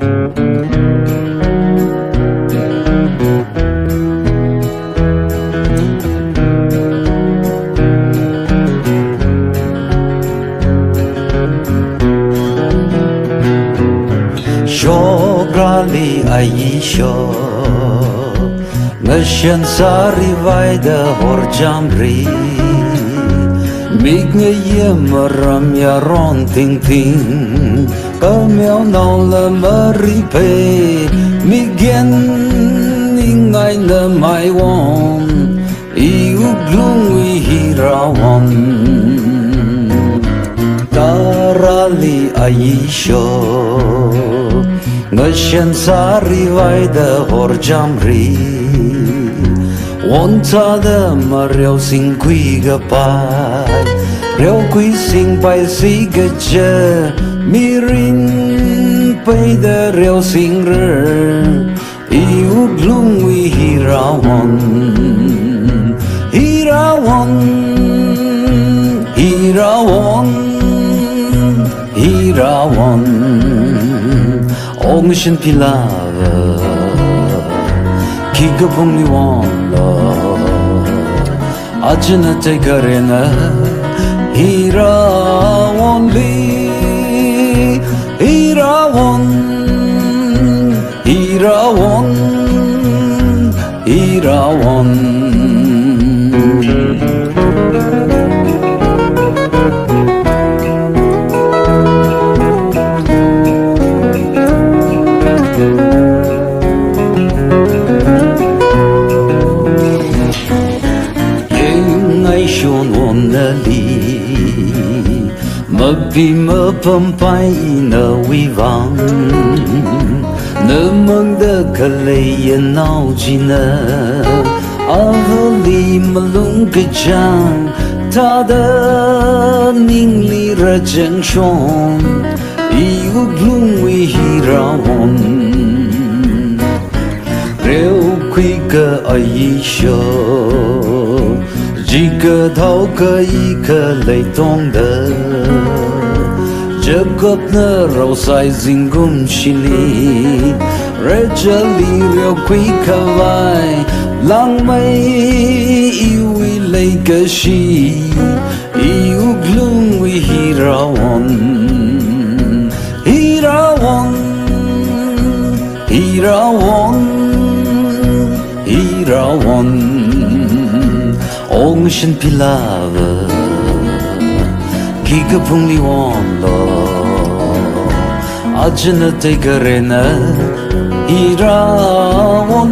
Jograli aisho, nashan sari vayda horjamri, migne yemaram yaron ting ting, kamel nola maripe, migen ingai na maiwon, iuglungi Heerawon, tarali aisho. Nășen sari vai de horjamri, onța de măreu singui găpai, reu cui sing pai si găce, mirin pei de reu sing ră, iu glumui Heerawon, Heerawon, Heerawon, Heerawon. Ognishin pilava, kigabungli wala, ajna tegarena, Heerawon, Heerawon, Heerawon, Heerawon. Mă bimă pămpai ină uivan, nămâng de călei în augină, avăli mă lungă gean, tadă ningli răgengșon, iu glumui Heerawon. Reu cuică aișă, jică tau căică lei tondă, Jăgăp nărău s-ai zingum și li, regelirea cui căvai, lang mai iui lei găși, iu glumui Heerawon, Heerawon, Heerawon, Heerawon. Ognishin pilava, kigapungli wala, ajna tegarena, Heerawon.